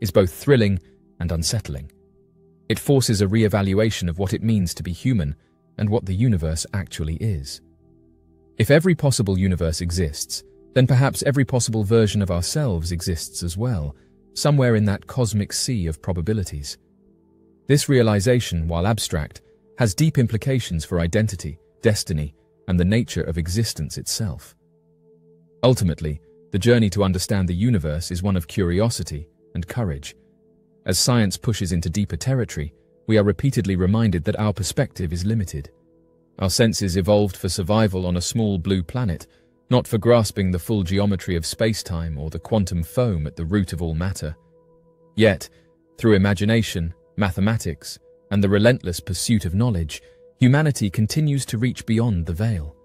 is both thrilling and unsettling. It forces a re-evaluation of what it means to be human and what the universe actually is. If every possible universe exists, then perhaps every possible version of ourselves exists as well, somewhere in that cosmic sea of probabilities. This realization, while abstract, has deep implications for identity, destiny, and the nature of existence itself. Ultimately, the journey to understand the universe is one of curiosity and courage. As science pushes into deeper territory, we are repeatedly reminded that our perspective is limited. Our senses evolved for survival on a small blue planet, not for grasping the full geometry of space-time or the quantum foam at the root of all matter. Yet, through imagination, mathematics, and the relentless pursuit of knowledge, humanity continues to reach beyond the veil.